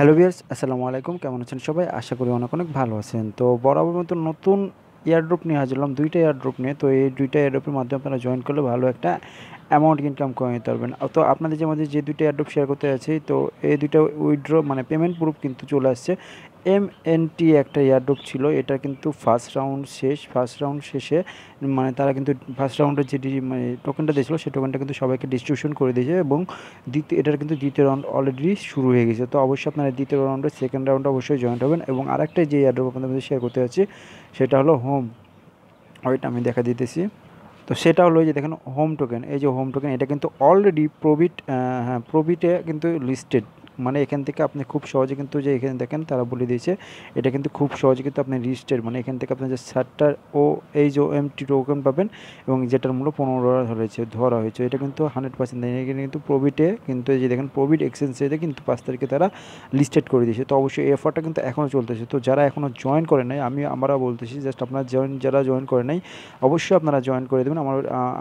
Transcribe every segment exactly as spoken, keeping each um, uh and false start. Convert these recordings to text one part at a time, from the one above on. Hello viewers, আসসালামু আলাইকুম। কেমন আছেন সবাই? আশা করি অনেক অনেক ভালো আছেন। তো বরাবর মতো নতুন এয়ারড্রপ নিয়ে হাজির হলাম, দুইটা এয়ারড্রপ নিয়ে। তো এই দুইটা এয়ারড্রপের মাধ্যমে আপনারা জয়েন করলে ভালো একটা অ্যামাউন্ট ইনকাম করে নিতে পারবেন। তো আপনাদের যে মধ্যে যে দুইটা এয়ারড্রপ শেয়ার করতে যাচ্ছি, তো এই দুইটা উইথড্র মানে পেমেন্ট প্রুফ কিন্তু চলে আসছে। এমএনটি একটা এয়ারড্রপ ছিল, এটা কিন্তু ফার্স্ট রাউন্ড শেষ। ফার্স্ট রাউন্ড শেষে মানে তারা কিন্তু ফার্স্ট রাউন্ডের যে মানে টোকেনটা দিয়েছিল, সেই টোকেনটা কিন্তু সবাইকে ডিস্ট্রিবিউশন করে দিয়েছে এবং দ্বিতীয় এটার কিন্তু দ্বিতীয় রাউন্ড অলরেডি শুরু হয়ে গেছে। তো অবশ্যই আপনারা দ্বিতীয় রাউন্ডে সেকেন্ড রাউন্ডে অবশ্যই জয়েন্ট হবেন। এবং আরেকটা যে এয়ারড্রপ আপনাদের শেয়ার করতে যাচ্ছি সেটা হলো হোম। ওইটা আমি দেখা দিতেছি। তো সেটা হলো যে দেখেন হোম টোকেন, এই যে হোম টোকেন এটা কিন্তু অলরেডি প্রফিট, হ্যাঁ প্রফিটে কিন্তু লিস্টেড। মানে এখান থেকে আপনি খুব সহজে কিন্তু যে এখানে দেখেন তারা বলে দিয়েছে এটা কিন্তু খুব সহজে কিন্তু আপনি রেজিস্টার্ড, মানে এখান থেকে আপনি যে ষাটটা ও এই যে এমটি টোকেন পাবেন এবং যেটার মূল্য পনেরো ডলার ধরেছে ধরা হয়েছে, এটা কিন্তু হান্ড্রেড পার্সেন্ট এখানে কিন্তু প্রফিটে কিন্তু এই যে দেখেন প্রফিট এক্সচেঞ্জে কিন্তু পাঁচ তারিখে তারা লিস্টেড করে দিয়েছে। তো অবশ্যই এই অফারটা কিন্তু এখনও চলতেছে। তো যারা এখনও জয়েন করে নাই, আমি আমরা বলতেছি জাস্ট আপনারা জয়েন, যারা জয়েন করে নাই অবশ্যই আপনারা জয়েন করে দেবেন। আমার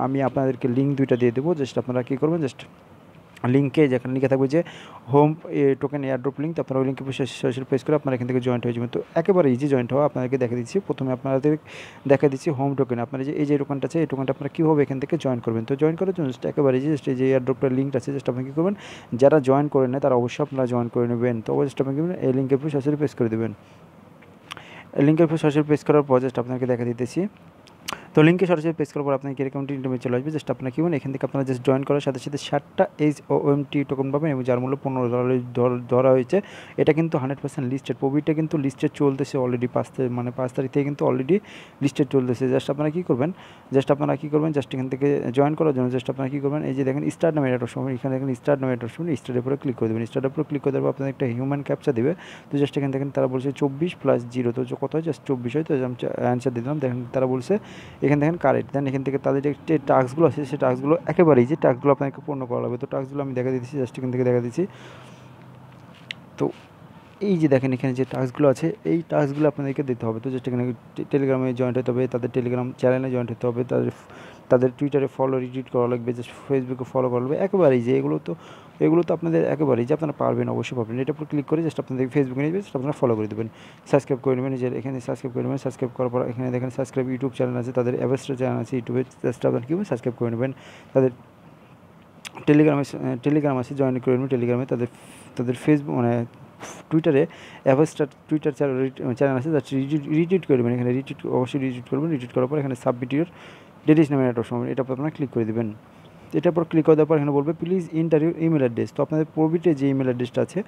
আমি আপনাদেরকে লিঙ্ক দুইটা দিয়ে দেবো। জাস্ট আপনারা কী করবেন, জাস্ট লিঙ্কে যেখানে লিখে থাকবে যে হোম টোকেন এয়ারড্রপ লিঙ্ক, আপনারা ওই লিঙ্কে সরাসরি পেস করে আপনারা এখান থেকে জয়েন্ট হয়ে যাবেন। তো একেবারে ইজি জয়েন্ট হওয়া। আপনাদেরকে দেখা দিচ্ছি, প্রথমে আপনাদের দেখা দিচ্ছি হোম টোকেন। আপনারা যে এই যে টোকেনটা আছে, এই টোকেনটা আপনারা কীভাবে এখান থেকে জয়েন করবেন। তো জয়েন করার জন্য জাস্ট একেবারে ইজি, জাস্ট এই যে এয়ারড্রপটার লিঙ্কটা আছে জাস্ট আপনি কী করবেন, যারা জয়েন করে নেয় তারা অবশ্যই আপনারা জয়েন করে নেবেন। তো অবশ্যই আপনি কী করবেন, এই লিঙ্কের উপরে সরাসরি পেস করে দেবেন। এই লিঙ্কের উপরে সরাসরি পেস করার পর জাস্ট আপনাকে দেখা দিতেছি। তো লিঙ্কে সরাসরি পেস করার পর আপনার অ্যাকাউন্টে ইন্টারভিউ চলে আসবে। জাস্ট আপনার কী বলেন, এখান থেকে আপনারা জাস্ট জয়েন করার সাথে সাথে ষাটটা H O M T token পাবেন এবং যার মূল্য পনেরো ডলার ধরা হয়েছে। এটা কিন্তু হান্ড্রেড পার্সেন্ট লিস্টেড, প্রফিটটা কিন্তু লিস্টেড চলতেছে অলরেডি। পাঁচ তারিখ মানে পাঁচ তারিখ থেকে কিন্তু অলরেডি লিস্টেড চলতেছে। জাস্ট আপনারা কী করবেন, জাস্ট আপনারা কী করবেন, জাস্ট এখান থেকে জয়েন করার জন্য জাস্ট আপনারা কী করবেন, এই যে দেখেন স্টার্ট নামে একটা অপশন, এখানে দেখেন স্টার্ট নামে একটা অপশন, স্টার্টের উপরে ক্লিক করে দেবেন। স্টার্টের উপরে ক্লিক করে দেওয়ার পর আপনাদের একটা হিউম্যান ক্যাপচা দেবে। তো জাস্ট এখান থেকে তারা বলছে চব্বিশ প্লাস জিরো, তো কত হয় জাস্ট চব্বিশ হয়। তো আমি অ্যান্সার দিলাম, দেখেন তারা বলছে এখানে দেখেন কারেক্ট। দেন এখান থেকে তাদের যে টাস্কগুলো আছে সেই টাস্কগুলো একেবারেই যে টাস্কগুলো আপনাকে পূর্ণ করা হবে। তো টাস্কগুলো আমি দেখা দিচ্ছি, জাস্ট এখান থেকে দেখা দিচ্ছি। তো এই যে দেখেন এখানে যে টাস্কগুলো আছে এই টাস্কগুলো আপনাদেরকে দিতে হবে। তো জাস্ট এখানে টেলিগ্রামে জয়েন্ট হতে হবে, তাদের টেলিগ্রাম চ্যানেলে জয়েন্ট হতে হবে, তাদের তাদের টুইটারে ফলো রিটুইট করা লাগবে, জাস্ট ফেসবুকে ফলো করা লাগবে। একেবারেই যে এগুলো তো এগুলো তো আপনাদের একেবারেই যে আপনারা পারবেন, অবশ্যই পারবেন। এটার উপর ক্লিক করে জাস্ট আপনাদের ফেসবুকে নিয়ে জাস্ট আপনারা ফলো করে দেবেন, সাবস্ক্রাইব করে নেবেন। যে এখানে সাবস্ক্রাইব করে নেবেন, সাবস্ক্রাইব করার পর এখানে দেখেন সাবস্ক্রাইব ইউটিউব চ্যানেল আছে, তাদের অ্যাভেস্টার চ্যানেল আছে ইউটিউবে, জাস্ট আপনারা কী সাবস্ক্রাইব করে নেবেন। তাদের টেলিগ্রামে টেলিগ্রাম আছে জয়েন করে নেবেন টেলিগ্রামে, তাদের তাদের ফেসবুক মানে টুইটারে অ্যাভেস্টার টুইটার চ্যানেল আছে, জাস্ট রিটুইট করে দেবেন। এখানে রিটুইট অবশ্যই রিটুইট করবেন। রিটুইট করার পর এখানে সাবমিটিউর ডেটিস নামে একটা অপশন, এটা আপনারা ক্লিক করে দেবেন। এটার পর ক্লিক করে দেওয়ার পর এখানে বলবে প্লিজ ইন্টারভিউ ইমেল অ্যাড্রেস। তো আপনাদের প্রফিটে যে ইমেল অ্যাড্রেসটা আছে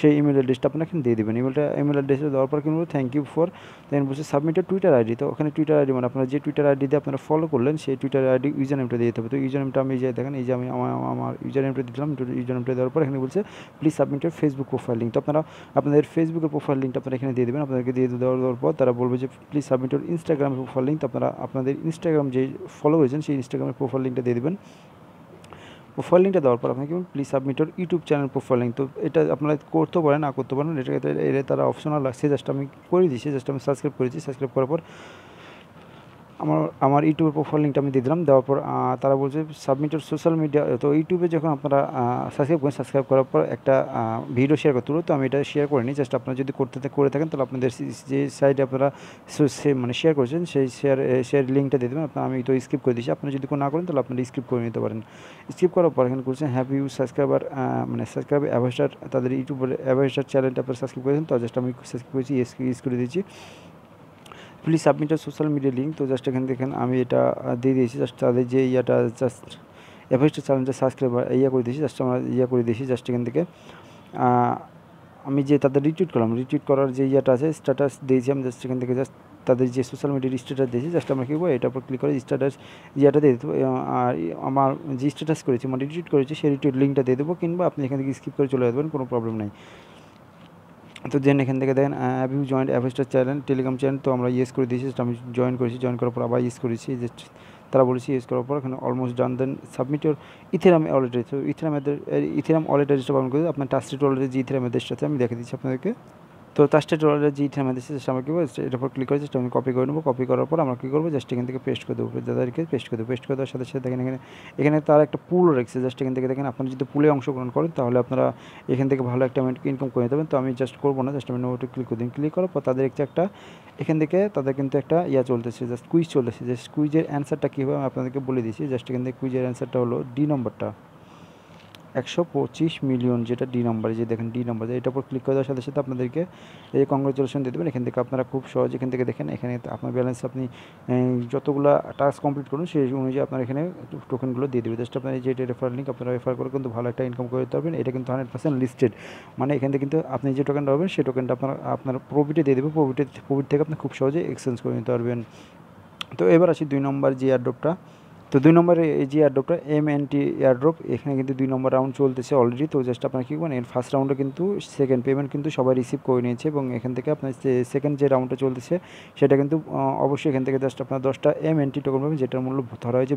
সেই ইমেল অ্যাড্রেসটা আপনারা এখানে দিয়ে দেবেন। ইমেলটা ইমেল অ্যাড্রেসটা দেওয়ার পর কিন্তু থ্যাংক ইউ ফর, দেন বলছে সাবমিটেড টুইটার আইডি। তো ওখানে টুইটার আইডি মানে আপনারা যে টুইটার আইডি দিয়ে আপনারা ফলো করলেন সেই টুইটার আইডি ইউজার নেমটা দিয়ে দিতে হবে। তো ইউজার নেমটা আমি যাই দেখেন, এই যে আমি আমার আমার ইউজার নেমটা দিলাম। ইউজার নেমটা দেওয়ার পর এখানে বলছে please submitted Facebook profile link. তো আপনারা আপনাদের ফেসবুকের প্রোফাইল লিঙ্কটা আপনারা এখানে দিয়ে দেবেন। আপনাদেরকে দিয়ে দেওয়ার পর তারা বলবে যে please submitted Instagram profile link. তো আপনারা আপনাদের ইনস্টাগ্রাম যে ফলো করেছেন সেই ইনস্টাগ্রামের প্রোফাইল লিঙ্কটা দিয়ে দেবেন। প্রোফাইল লিঙ্কটা দেওয়ার পর আপনাকে please submit your YouTube channel profile link. তো এটা আপনারা করতে পারেন না করতে পারেন, এটা এটা তারা অপশনাল লাগছে। জাস্ট আমি করে দিচ্ছি, জাস্ট আমি সাবস্ক্রাইব করেছি। সাবস্ক্রাইব করার পর আমার আমার ইউটিউবের প্রোফাইল লিঙ্কটা আমি দিয়ে দিলাম। দেওয়ার পর তারা বলছে সাবমিটেড সোশ্যাল মিডিয়া। তো ইউটিউবে যখন আপনারা সাবস্ক্রাইব করেন, সাবস্ক্রাইব করার পর একটা ভিডিও শেয়ার করতে হলো। তো আমি এটা শেয়ার করিনি, জাস্ট আপনারা যদি করতে করে থাকেন তাহলে আপনাদের যে সাইডে আপনারা মানে শেয়ার করেছেন সেই শেয়ার শেয়ার লিঙ্কটা দিয়ে দেবেন। আপনার আমি তো স্কিপ করে দিচ্ছি, আপনারা যদি কোনো না করেন তাহলে আপনারা স্কিপ করে নিতে পারেন। স্কিপ করার পর এখানে করছেন হ্যাভ ইউ সাবস্ক্রাইবার মানে সাবস্ক্রাইব অ্যাভেস্টার, তাদের ইউটিউবের অ্যাভেস্টার চ্যানেলটা আপনারা সাবস্ক্রাইব করেছেন। তো জাস্ট আমি সাবস্ক্রাইব করেছি, ইউজ করে দিয়েছি please submitted social media link. তো জাস্ট এখানে দেখেন আমি এটা দিয়ে দিয়েছি, জাস্ট তাদের যে ইয়াটা জাস্ট অ্যাভেস্টার চ্যানেলটা সাবস্ক্রাইব ইয়া করে দিয়েছি, জাস্ট আমরা ইয়া করে দিয়েছি। জাস্ট এখান থেকে আমি যে তাদের রিটুইট করলাম, রিটুইট করার যে ইয়াটা আছে স্ট্যাটাস দিয়েছি আমি, জাস্ট এখান থেকে জাস্ট তাদের যে সোশ্যাল মিডিয়ার স্ট্যাটাস দিয়েছি জাস্ট আমরা কী করবো এটার উপর ক্লিক করে স্ট্যাটাস ইয়াটা দিয়ে দেবো। আর আমার যে স্ট্যাটাস করেছি মানে রিটুইট করেছি সেই রিটুইট লিঙ্কটা দিয়ে দেবো, কিংবা আপনি এখান থেকে স্কিপ করে চলে আসবেন, কোনো প্রবলেম নেই। তো দেন এখান থেকে দেখেন have you joined অ্যাভেস্টার channel Telegram channel. তো আমরা ইউজ করে দিয়েছি, আমি জয়েন করেছি। জয়েন করার পর আবার ইউজ করেছি, জাস্ট তারা বলেছি ইউজ করার পর এখানে almost done. Then submit your Ethereum wallet. তো ইথেরাম ইথেরাম ওয়ালেট অ্যাড্রেসটা পালন করে আপনার টাস্ট্রিট ওয়ালেটের যে ইথেরাম অ্যাড্রেসটা আছে আমি দেখে দিচ্ছি আপনাদেরকে। So, touch it or G time and this is a click or just copy go, copy or just taking the paste code with the other paste code, paste code, again a pool exit, just taking the pulley on sugar and call it, Talapna, you can take a halactament income coin, Tommy just call one just to click within click or Patadek Chakta, Ekendeke, Tadakintecta, Yazol, this is a squeeze, this is a squeeze answer Takiva, upon the bully, this is just taking the quiz answer Tolo, D number. one hundred twenty-five million যেটা D number যে দেখেন D number এটা উপর click করার সাথে সাথে আপনাদেরকে এই কংগ্রাচুলেশন দিয়ে দিবেন এখান থেকে আপনারা খুব সহজে এখান থেকে দেখেন এখানে আপনার ব্যালেন্স আপনি যতগুলা টাস্ক কমপ্লিট করুন সেই অনুযায়ী আপনারা এখানে টোকেন গুলো দিয়ে দিবেন জাস্ট আপনারা এই যে রেফারেল লিংক আপনারা রেফার করে কিন্তু ভালো একটা ইনকাম করতে পারবেন এটা কিন্তু one hundred percent লিস্টেড মানে এখান থেকে কিন্তু আপনি যে টোকেনটা পাবেন সেই টোকেনটা আপনারা আপনার প্রফিটে দিয়ে দিবেন প্রফিটে প্রফিট থেকে আপনি খুব সহজে এক্সচেঞ্জ করে নিতে পারবেন তো এবার আসি দুই নম্বর যে এয়ারড্রপটা তো দুই নম্বরে এই যে এয়ারড্রপটা M N T এয়ারড্রপ এখানে কিন্তু দুই নম্বর রাউন্ড চলতেছে অলরেডি তো জাস্ট আপনারা কি করবেন এর ফার্স্ট রাউন্ডে কিন্তু সেকেন্ড পেমেন্ট কিন্তু সবাই রিসিভ করে নিয়েছে এবং এখান থেকে আপনারা সেকেন্ড যে রাউন্ডটা চলতেছে সেটা কিন্তু অবশ্যই এখান থেকে জাস্ট আপনারা দশটা M N T টোকেন পাবেন যেটার মূল্য ধরা হয় যে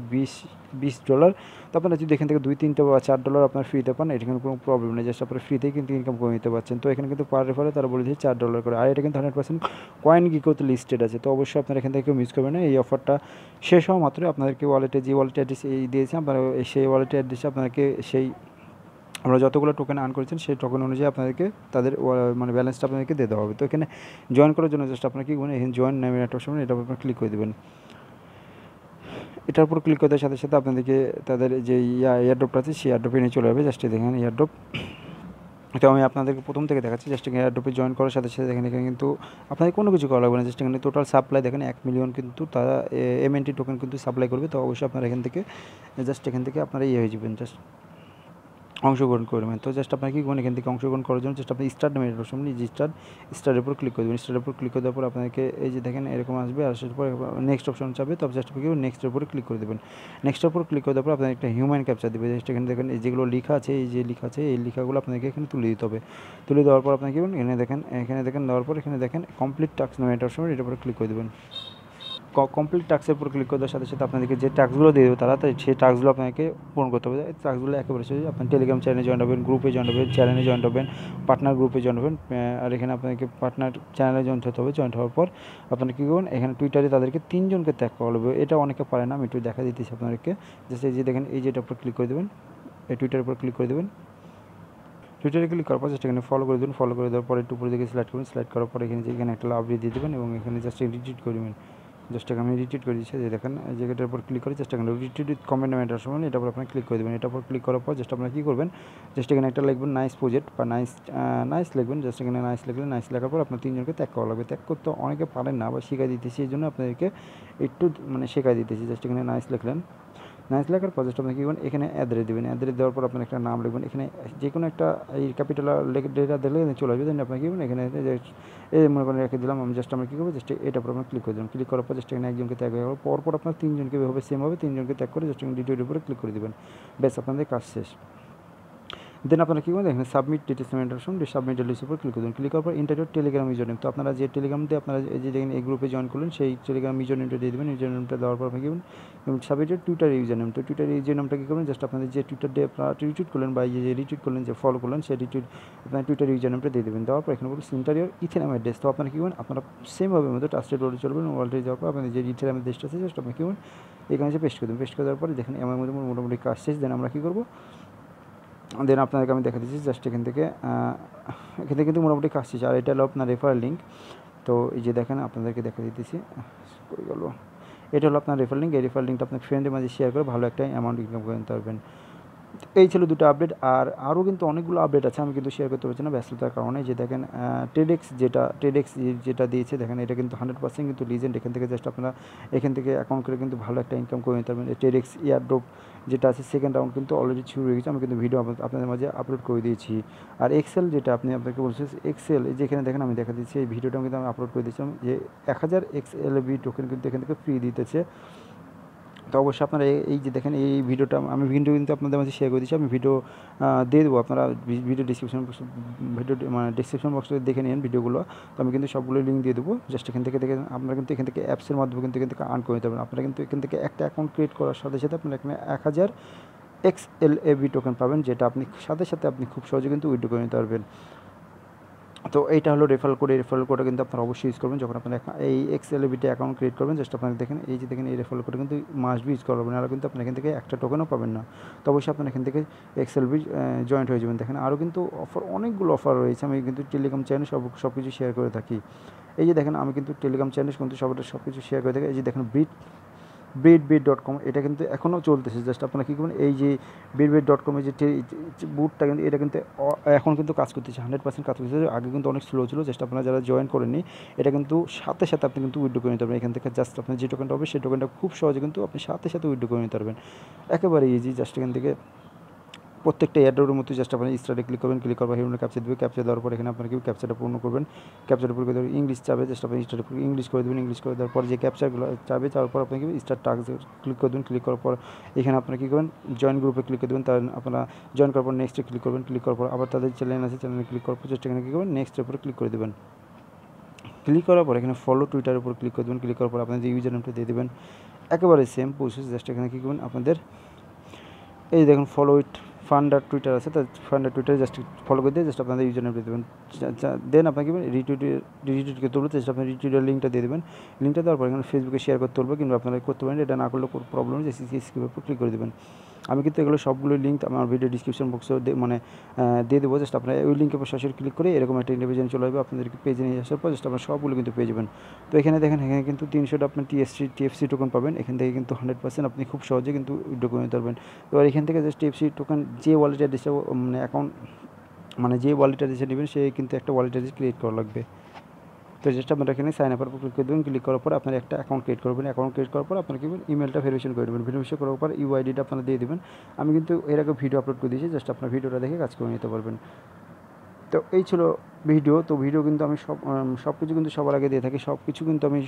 বিশ ডলার তো আপনারা যদি এখান থেকে দুই তিন বা চার ডলার আপনারা ফ্রিতে পান এটা কিন্তু কোনো প্রবলেম নেই জাস্ট আপনারা ফ্রিতেই কিন্তু ইনকাম করে নিতে পারছেন তো এখানে কিন্তু পার রেফারে তারা বলেছে চার ডলার করে আর এটা কিন্তু one hundred percent কয়েন গিকোতে লিস্টেড আছে তো অবশ্যই আপনারা এখান থেকে কেউ মিস করবেন না এই অফারটা শেষ হওয়া মাত্রই আপনাদেরকে ওয়ালেটে যে ওয়ালেট অ্যাড্রেস এই দিয়েছি আপনারা সেই ওয়ালেট অ্যাড্রেসে আপনাকে সেই আমরা যতগুলো টোকেন আর্ন করেছেন সেই টোকেন অনুযায়ী আপনাদেরকে তাদের মানে ব্যালেন্সটা আপনাদেরকে দিয়ে দেওয়া হবে তো এখানে জয়েন করার জন্য জাস্ট আপনারা কি মানে জয়েন নামে একটা অপশন এটা উপর ক্লিক করে দেবেন এটার উপর ক্লিক করার সাথে সাথে আপনাদেরকে তাদের যে এয়ারড্রপটা আছে সেই এয়ারড্রপে নিয়ে চলে যাবে জাস্ট দেখেন এয়ারড্রপ এটা আমি আপনাদেরকে প্রথম থেকে দেখাচ্ছি জাস্ট এখানে এয়ারড্রপে জয়েন করার সাথে সাথে দেখেন এখানে কিন্তু আপনাদের কোনো কিছু করা লাগবে না জাস্ট এখানে টোটাল সাপ্লাই দেখেন এক মিলিয়ন কিন্তু তারা M N T টোকেন কিন্তু সাপ্লাই করবে তো অবশ্যই আপনারা এখান থেকে জাস্ট এখান থেকে আপনারা ইয়ে হয়ে যাবেন জাস্ট অংশগ্রহণ করবেন তো জাস্ট আপনারা কি এখান থেকে অংশগ্রহণ করার জন্য জাস্ট আপনি স্টার্ট নামে এটার সামনে যে স্টার্ট স্টার্টের উপর ক্লিক করে দেবেন স্টার্টের উপর ক্লিক করে দেওয়ার পর আপনাকে এই যে দেখেন এরকম আসবে আর সেটার পর নেক্সট অপশন চাবে তবে জাস্ট আপনি নেক্সটের উপরে ক্লিক করে দেবেন নেক্সটের উপর ক্লিক করে দেওয়ার পর আপনার একটা হিউম্যান ক্যাপচার দেবে জাস্ট এখানে দেখেন এই যেগুলো লেখা আছে এই যে লেখা আছে এই লেখাগুলো আপনাকে এখানে তুলে দিতে হবে তুলে দেওয়ার পর আপনাকে এখানে দেখেন এখানে দেখেন দেওয়ার পর এখানে দেখেন কমপ্লিট টাস্ক নামে এটার সামনে এটার উপরে ক্লিক করে দেবেন কমপ্লিট টাস্কের উপর ক্লিক করার সাথে সাথে আপনাদেরকে যে টাস্কগুলো দিয়ে দেবে তারা তাই সেই টাস্কগুলো আপনাকে পূরণ করতে হবে টাস্কগুলো একেবারে সোজা আপনার টেলিগ্রাম চ্যানেলে জয়েন হবেন গ্রুপে জয়েন হবেন চ্যানেলে জয়েন হবেন পার্টনার গ্রুপে জয়েন হবেন আর এখানে আপনাকে পার্টনার চ্যানেলে জয়েন হতে হবে জয়েন হওয়ার পর আপনারা কী করবেন এখানে টুইটারে তাদেরকে তিনজনকে ট্যাগ করা হবে এটা অনেকে পারে না আমি একটু দেখা দিতেছি আপনাদেরকে জাস্ট এই যে দেখেন এই যেটার উপর ক্লিক করে দেবেন এই টুইটারের উপর ক্লিক করে দেবেন টুইটারে ক্লিক করার পর জাস্ট এখানে ফলো করে দেবেন ফলো করে দেওয়ার পরে একটু উপরে দিকে স্লাইড করবেন স্লাইড করার পর এখানে যে এখানে একটা লাভ দিয়ে দেবেন এবং এখানে জাস্ট রিট্রিট করে দেবেন জাস্ট আমি রিট্রিট করে দিচ্ছি যে দেখেন জায়গাটার উপর ক্লিক করে জাস্ট এখানে রিট্রিট উইথ কমেন্ট নামে এটার সময় এটার উপর আপনার ক্লিক করে দেবেন এটার উপর ক্লিক করার পর জাস্ট আপনারা কী করবেন জাস্ট এখানে একটা লিখবেন নাইস প্রজেক্ট বা নাইস নাইস লিখবেন জাস্ট এখানে নাইস লিখলে নাইস লেখার পর আপনার তিনজনকে ত্যাগ করা লাগবে ত্যাগ করতে অনেকে পারেন না বা শেখাই দিতেছি এই জন্য আপনাদেরকে একটু মানে শেখাই দিতেছি জাস্ট এখানে নাইস লিখলেন নাইস লেখার পর জাস্ট আপনি কী করবেন এখানে অ্যাড্রেস দেবেন অ্যাড্রেস দেওয়ার পর আপনার একটা নাম লিখবেন এখানে যে কোনো একটা এই ক্যাপিটাল ডেটা দিলে চলে আসবে দেন আপনার কী করবেন এখানে এই মনে করেন রেখে দিলাম আমি জাস্ট আমি কী করবো জাস্ট এটার পর আপনার ক্লিক করে দেবেন ক্লিক করার পর জাস্ট এখানে একজনকে ত্যাগ হয়ে পর পর আপনার তিনজনকে এভাবে সেম হবে তিনজনকে ত্যাগ করে জাস্ট ডিটেলের উপরে ক্লিক করে দেবেন ব্যাস আপনাদের কাজ শেষ দেন আপনারা কী করবেন এখানে সাবমিট ডিটেলস মেন্টারশন সাবমিট ডিটেলস উপর ক্লিক করুন ক্লিক করার পর ইন্টারভিউ টেলিগ্রাম ইউজার নেম তো আপনারা যে টেলিগ্রাম দিয়ে আপনারা যে দেখেন এই গ্রুপে জয়েন করলেন সেই টেলিগ্রাম ইউজার নেমটা দিয়ে দেবেন ইউজার নেমটা দেওয়ার পর আপনি দেবেন এবং সাবমিটের টুইটার ইউজার নেম তো টুইটার ইউজার নেমটা কী করবেন জাস্ট আপনাদের যে টুইটার দিয়ে আপনারা রিটুইট করলেন বা যে রিটুইট করলেন যে ফলো করলেন সেই রিটুইট আপনার টুইটার ইউজার নেমটা দিয়ে দেবেন দেওয়ার পর এখানে বলুন ইন্টারভিউ ইথেরাম অ্যাড্রেস তো আপনারা কী করবেন আপনারা সেমভাবে মধ্যে ট্রাস্টেড ওয়ালেটে চলবেন ওয়ালেটে যাওয়ার পর আপনাদের যে ইথেরাম অ্যাড্রেসটা আছে জাস্ট আপনি কী করবেন এখানে যে পেস্ট করে দেবেন পেস্ট করে দেওয়ার পরে দেখেন আমার মধ্যে মোটামুটি কাজ শেষ দেন আমরা কী করবো দেন আপনাদেরকে আমি দেখা দিচ্ছি জাস্ট এখান থেকে এখান থেকে কিন্তু মোটামুটি কাজ শেষ আর এটা হলো আপনার রেফার লিঙ্ক তো এই যে দেখেন আপনাদেরকে দেখা দিতেছি কই গেল এটা হলো আপনার রেফার লিঙ্ক এই রেফার লিঙ্কটা আপনার ফ্রেন্ডের মাঝে শেয়ার করে ভালো একটা অ্যামাউন্ট ইনকাম করে নিতে পারবেন এই ছিল দুটো আপডেট আর আরও কিন্তু অনেকগুলো আপডেট আছে আমি কিন্তু শেয়ার করতে পারছি না ব্যস্ততার কারণে যে দেখেন টেডেক্স যেটা টেডেক্স যেটা দিয়েছে দেখেন এটা কিন্তু হান্ড্রেড পার্সেন্ট কিন্তু লিজেন্ড এখান থেকে জাস্ট আপনারা এখান থেকে অ্যাকাউন্ট করে কিন্তু ভালো একটা ইনকাম করে নিতে পারবেন টেডেক্স এয়ারড্রপ যেটা আছে সেকেন্ড রাউন্ড কিন্তু অলরেডি শুরু হয়ে গেছে আমি কিন্তু ভিডিও আপনাদের মাঝে আপলোড করে দিয়েছি আর এক্সেল যেটা আপনি আপনাকে বলছেন এক্সেল যেখানে দেখেন আমি দেখা দিচ্ছি এই ভিডিওটা কিন্তু আমি আপলোড করে দিয়েছিলাম যে এক হাজার এক্সএলবি টোকেন কিন্তু এখান থেকে ফ্রি দিতেছে তো অবশ্যই আপনারা এই যে দেখেন এই ভিডিওটা আমি ভিডিও কিন্তু আপনাদের মাঝে শেয়ার করে দিচ্ছি আমি ভিডিও দিয়ে দেবো আপনারা ভিডিও ডিসক্রিপশন বক্স ভিডিও মানে ডিসক্রিপশন বক্সে দেখে নিন ভিডিওগুলো তো আমি কিন্তু সবগুলো লিঙ্ক দিয়ে দেবো জাস্ট এখান থেকে দেখে আপনারা কিন্তু এখান থেকে অ্যাপসের মাধ্যমে কিন্তু এখান থেকে আর্ন করে নিতে পারবেন আপনারা কিন্তু এখান থেকে একটা অ্যাকাউন্ট ক্রিয়েট করার সাথে সাথে আপনারা এখানে এক হাজার এক্সএলএবি টোকেন পাবেন যেটা আপনি সাথে সাথে আপনি খুব সহজে কিন্তু উইথড্র করে নিতে পারবেন তো এইটা হলো রেফারেল কোড। এই রেফারেল কোডটা কিন্তু আপনারা অবশ্যই ইউজ করবেন যখন আপনারা এই এক্সএলবিটি অ্যাকাউন্ট ক্রিয়েট করবেন। জাস্ট আপনারা দেখেন এই যে দেখেন এই রেফারেল কোড কিন্তু মাস্ট বি ইউজ করবেন, আর কিন্তু আপনারা এখান থেকে একটা টোকেনও পাবেন না। তো অবশ্যই আপনারা এখান থেকে এক্সএলবি জয়েন্ট হয়ে যাবেন। দেখেন আরও কিন্তু অফার অনেকগুলো অফার রয়েছে, আমি কিন্তু টেলিগ্রাম চ্যানেল সব সব কিছু শেয়ার করে থাকি। এই যে দেখেন আমি কিন্তু টেলিগ্রাম চ্যানেল কিন্তু সবটা সব কিছু শেয়ার করে থাকি। এই যে দেখেন bit bit bit dot com এটা কিন্তু এখনও চলতেছে। জাস্ট আপনারা কী করবেন, এই যে বিট বিট ডট কমের যে বুটটা কিন্তু এটা কিন্তু এখন কিন্তু কাজ করতেছে, হান্ড্রেড পার্সেন্ট কাজ করতেছে। আগে কিন্তু অনেক স্লো ছিল। জাস্ট আপনারা যারা জয়েন করেননি এটা কিন্তু সাথে সাথে আপনি কিন্তু উইথড্র করে নিতে পারবেন এখান থেকে। জাস্ট আপনার যে টোকেনটা হবে সেই টোকেনটা খুব সহজে কিন্তু আপনি সাথে সাথে উইথড্র করে নিতে পারবেন, একেবারে ইজি। জাস্ট এখান থেকে প্রত্যেকটা এয়ারড্রপের মতো জাস্ট আপনার স্টারে ক্লিক করবেন, ক্লিক করবেন হিরোনে ক্যাপচা দেবে, ক্যাপচা দেওয়ার পর এখানে আপনার কি ক্যাপচাটা পূর্ণ করবেন। ক্যাপচাটা পূর্ণ করে ইংলিশ চাবে, জাস্ট আপনি স্টারে ইংলিশ করে দেবেন। ইংলিশ করে দেওয়ার পর যে ক্যাপচাগুলো চাবে তারপর আপনাকে স্টার টাস্ক ক্লিক করে দেবেন। ক্লিক করার পর এখানে আপনার কী করবেন, জয়েন গ্রুপে ক্লিক করে দেবেন। তার আপনারা জয়েন করার পর নেক্সটে ক্লিক করবেন। ক্লিক করার পর আবার তাদের চ্যানেল আছে, চ্যানেলে ক্লিক করার পর জাস্ট এখানে কী করবেন, নেক্সটের উপরে ক্লিক করে দেবেন। ক্লিক করার পর এখানে ফলো টুইটারের উপর ক্লিক করে দেবেন। ক্লিক করার পর আপনাদের ইউজার নেমটা দিয়ে দেবেন, একেবারে সেম প্রসেস। জাস্ট এখানে কী করবেন, আপনাদের এই দেখুন ফলো উইথ ফান্ডার টুইটার আছে, তার ফান্ডার টুইটারে জাস্ট ফলো করে দিয়ে জাস্ট আপনাদের ইউজার নেম দিয়ে দেবেন। দেন আপনাকে রিটুইট রিটুইট করতে বলবে, জাস্ট আপনি রিটুইটের লিঙ্কটা দিয়ে দেবেন। লিঙ্কটা দেওয়ার পর এখানে ফেসবুকে শেয়ার করতে বলবে, কিন্তু আপনারা করতে পারেন। এটা না করলে কোনো প্রবলেম নেই, জাস্ট স্ক্রিপ্টের উপর ক্লিক করে দেবেন। আমি কিন্তু এগুলো সবগুলো লিঙ্ক আমার ভিডিও ডিসক্রিপশন বক্সে মানে দিয়ে দেবো। জাস্ট আপনারা ওই লিঙ্কের উপর সরাসরি ক্লিক করে এরকম একটা ইন্টারভিউ চলে যাবে, আপনাদেরকে পেজে নিয়ে আসার পর জাস্ট আপনারা সবগুলো কিন্তু পেয়ে যাবেন। তো এখানে দেখেন এখানে কিন্তু তিনশোটা আপনার টিএসসি টিএফসি টোকেন পাবেন। এখান থেকে কিন্তু হান্ড্রেড পার্সেন্ট আপনি খুব সহজে কিন্তু উইথড্র করে নিতে পারবেন। এবার এখান থেকে জাস্ট টিএফসি টোকেন যে ওয়ালেট অ্যাড্রেসটা মানে অ্যাকাউন্ট মানে যে ওয়ালেট অ্যাড্রেসে নেবেন সে কিন্তু একটা ওয়ালেট অ্যাড্রেস ক্রিয়েট করা লাগবে। তো জাস্ট আপনারা এখানে সাইন আপের উপর ক্লিক করে দেবেন। ক্লিক করার পর আপনারা একটা অ্যাকাউন্ট ক্রিয়েট করবেন। অ্যাকাউন্ট ক্রিয়েট করার পর আপনারা কি করবেন, ইমেলটা ভেরিফিকেশন করে দেবেন। ভেরিফিকেশন করার পর ইউআইডিটা আপনারা দিয়ে দেবেন। আমি কিন্তু এর আগে ভিডিও আপলোড করে দিয়েছি, জাস্ট আপনার ভিডিওটা দেখে কাজ করে নিতে পারবেন। তো এই ছিল ভিডিও। তো ভিডিও কিন্তু আমি সব সব কিছু কিন্তু সবার আগে দিয়ে থাকি, সব কিছু কিন্তু আমি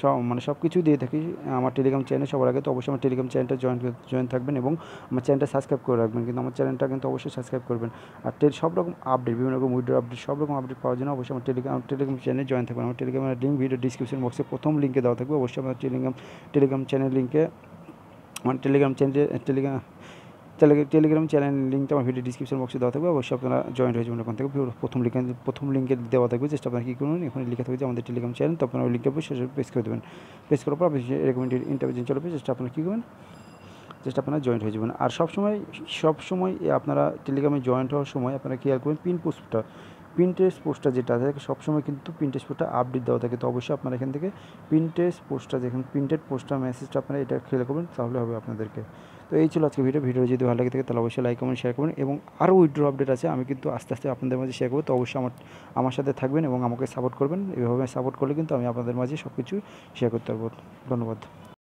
সব মানে সব কিছু দিয়ে থাকি আমার টেলিগ্রাম চ্যানেল সবার আগে। তো অবশ্যই আমার টেলিগ্রাম চ্যানেলটা জয়েন জয়েন থাকবেন এবং আমার চ্যানেলটা সাবস্ক্রাইব করে রাখবেন, কিন্তু আমার চ্যানেলটা কিন্তু অবশ্যই সাবস্ক্রাইব করবেন। আর সব রকম আপডেট, বিভিন্ন রকম উইথড্র আপডেট, সব রকম আপডেট পাওয়ার জন্য অবশ্যই আমার টেলিগ্রাম টেলিগ্রাম চ্যানেল জয়েন থাকবেন। আমার টেলিগ্রামের লিঙ্ক ভিডিও ডিসক্রিপশন বক্সে প্রথম লিঙ্কে দেওয়া থাকবে। অবশ্যই আমার টেলিগ্রাম টেলিগ্রাম চ্যানেল লিঙ্কে আমার Telegram channel Telegram Telegram channel লিঙ্কটা আমার ভিডিও ডিসক্রিপশন বক্সে দেওয়া থাকবে। অবশ্যই আপনারা জয়েন্ট হয়ে যাবেন ওখান থেকে। প্রথম লিঙ্কে প্রথম লিঙ্কে দেওয়া থাকবে, চেষ্টা আপনারা কী করবেন, এখানে লিখে থাকবে যে আমাদের টেলিগ্রাম চ্যানেল। তো আপনারা ওই লিঙ্কের উপর সেসব প্রেস করে দেবেন। প্রেস করার পর আপনি রেকমেন্ডেড ইন্টারভিউ চলবে, চেষ্টা আপনারা কী করবেন, জাস্ট আপনারা জয়েন্ট হয়ে যাবেন। আর সবসময় সবসময় আপনারা টেলিগ্রামে জয়েন্ট হওয়ার সময় আপনারা কী করবেন, পিন পোস্টটা প্রিন্টেস পোস্টটা যেটা থাকে সবসময় কিন্তু প্রিন্টেস পোস্টটা আপডেট দেওয়া থাকে। তো অবশ্যই আপনারা এখান থেকে প্রিন্টেস পোস্টটা যেখান প্রিন্টেড পোস্টটা মেসেজটা আপনারা এটা খেয়াল করবেন, তাহলে হবে আপনাদেরকে। তো এই ছিল আজকে ভিডিও। ভিডিও যদি ভালো লাগে থাকে তাহলে অবশ্যই লাইক কমেন্ট শেয়ার করবেন, এবং আরও উইথড্র আপডেট আছে আমি কিন্তু আস্তে আস্তে আপনাদের মাঝে শেয়ার করবো। তো অবশ্যই আমার আমার সাথে থাকবেন এবং আমাকে সাপোর্ট করবেন। এভাবে সাপোর্ট করলে কিন্তু আমি আপনাদের মাঝে সব কিছু শেয়ার করতে পারবো। ধন্যবাদ।